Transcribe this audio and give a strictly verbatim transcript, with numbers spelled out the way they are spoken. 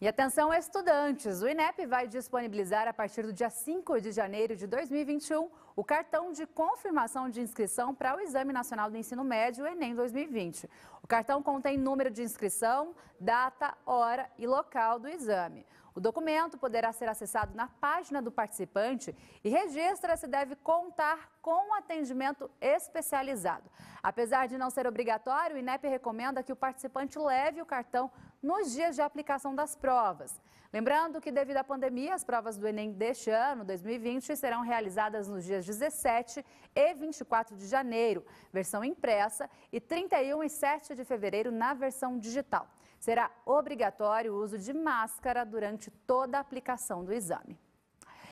E atenção, estudantes, o I N E P vai disponibilizar a partir do dia cinco de janeiro de dois mil e vinte e um o cartão de confirmação de inscrição para o Exame Nacional do Ensino Médio, Enem dois mil e vinte. O cartão contém número de inscrição, data, hora e local do exame. O documento poderá ser acessado na página do participante e registra se deve contar com atendimento especializado. Apesar de não ser obrigatório, o I N E P recomenda que o participante leve o cartão nos dias de aplicação das provas. Lembrando que, devido à pandemia, as provas do Enem deste ano, dois mil e vinte, serão realizadas nos dias dezessete e vinte e quatro de janeiro, versão impressa, e trinta e um e sete de fevereiro na versão digital. Será obrigatório o uso de máscara durante toda a aplicação do exame.